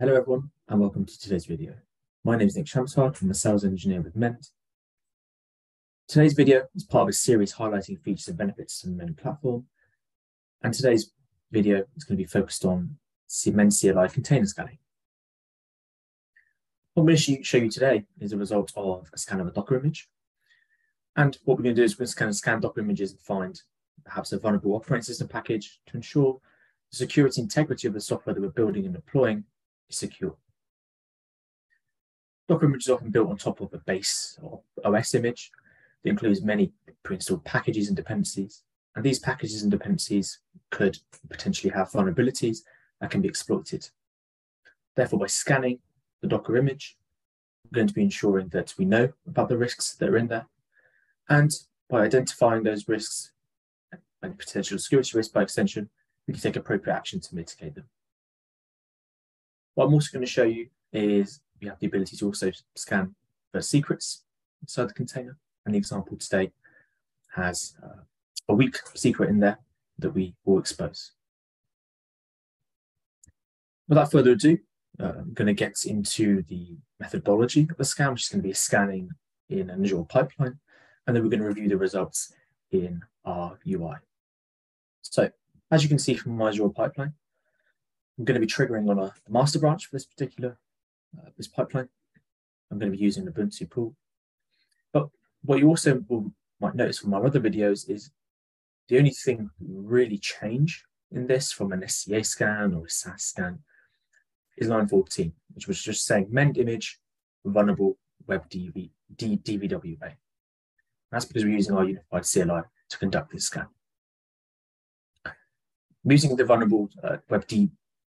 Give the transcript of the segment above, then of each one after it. Hello everyone, and welcome to today's video. My name is Nick Champsaur, I'm a sales engineer with Mend. Today's video is part of a series highlighting features and benefits to the Mend platform. And today's video is going to be focused on Mend CLI container scanning. What I'm going to show you today is a result of a scan of a Docker image. And what we're going to do is we're going to scan Docker images and find perhaps a vulnerable operating system package to ensure the security integrity of the software that we're building and deploying secure. Docker image is often built on top of a base or OS image that includes many pre-installed packages and dependencies. And these packages and dependencies could potentially have vulnerabilities that can be exploited. Therefore, by scanning the Docker image, we're going to be ensuring that we know about the risks that are in there. And by identifying those risks and potential security risks by extension, we can take appropriate action to mitigate them. What I'm also going to show you is we have the ability to also scan for secrets inside the container. And the example today has a weak secret in there that we will expose. Without further ado, I'm going to get into the methodology of the scan, which is going to be scanning in an Azure pipeline. And then we're going to review the results in our UI. So as you can see from my Azure pipeline, I'm going to be triggering on a master branch for this particular this pipeline. I'm going to be using the Ubuntu pool. But what you also might notice from my other videos is the only thing really change in this from an SCA scan or a SAS scan is line 14, which was just saying Mend image vulnerable web DVWA. That's because we're using our unified CLI to conduct this scan. I'm using the vulnerable web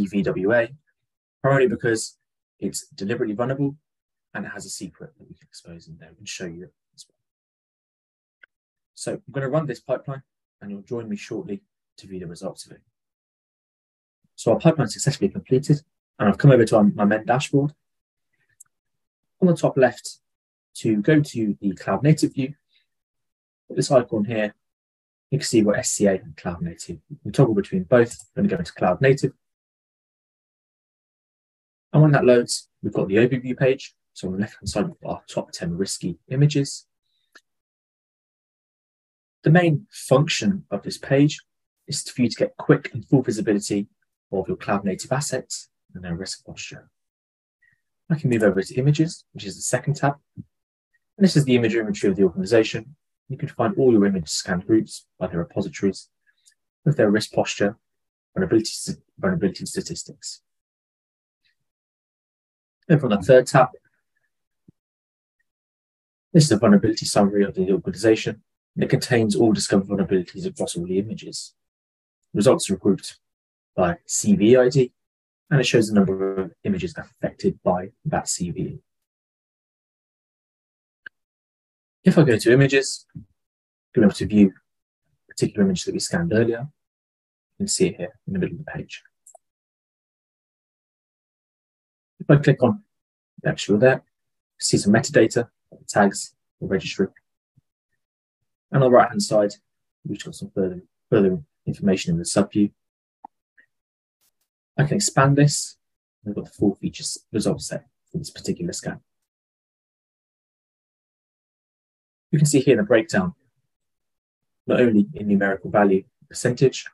DVWA, primarily because it's deliberately vulnerable and it has a secret that we can expose in there and show you as well. So I'm going to run this pipeline and you'll join me shortly to view the results of it. So our pipeline successfully completed and I've come over to my Mend dashboard. On the top left, to go to the cloud native view, this icon here, you can see what SCA and cloud native. We toggle between both. I'm going to go into cloud native. And when that loads, we've got the overview page. So on the left-hand side, we've got our top 10 risky images. The main function of this page is for you to get quick and full visibility of your cloud-native assets and their risk posture. I can move over to images, which is the second tab. And this is the image inventory of the organization. You can find all your image scan groups by their repositories with their risk posture, vulnerability statistics. Over on the third tab, this is a vulnerability summary of the organization, and it contains all discovered vulnerabilities across all the images. Results are grouped by CVE ID, and it shows the number of images affected by that CVE. If I go to images, you'll be able to view a particular image that we scanned earlier. You can see it here in the middle of the page. If I click on the actual there, see some metadata, tags, or registry. And on the right-hand side, we've got some further information in the sub-view. I can expand this, and I've got the full features results set for this particular scan. You can see here the breakdown, not only in numerical value percentage,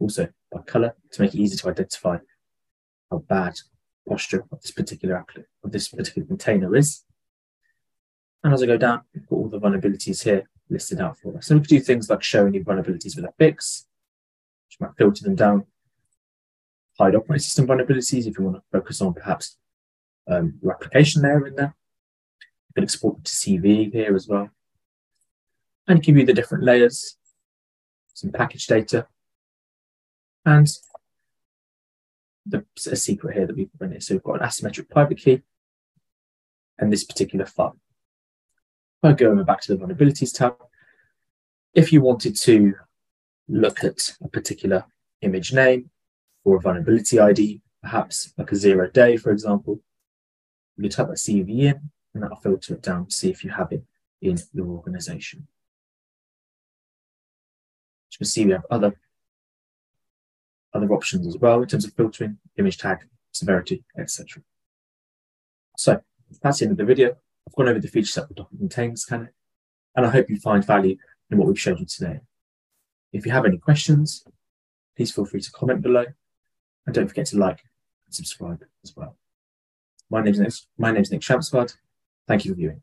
also by color, to make it easy to identify how bad posture of this particular container is. And as I go down, we've got all the vulnerabilities here listed out for us. So we could do things like show any vulnerabilities with a fix, which might filter them down, hide operating system vulnerabilities if you want to focus on perhaps your application layer in there. You can export them to CVE here as well. And you can view the different layers, some package data, and there's a secret here that we've put in it. So we've got an asymmetric private key and this particular file. I'll go over back to the vulnerabilities tab. If you wanted to look at a particular image name or a vulnerability ID, perhaps like a 0-day, for example, you type that CVE in and that'll filter it down to see if you have it in your organization. As you can see, we have other options as well in terms of filtering, image tag, severity, etc. So that's the end of the video. I've gone over the feature set the Docker contains scanner, and I hope you find value in what we've showed you today. If you have any questions, please feel free to comment below, and don't forget to like and subscribe as well. My name's Nick Champsaur. Thank you for viewing.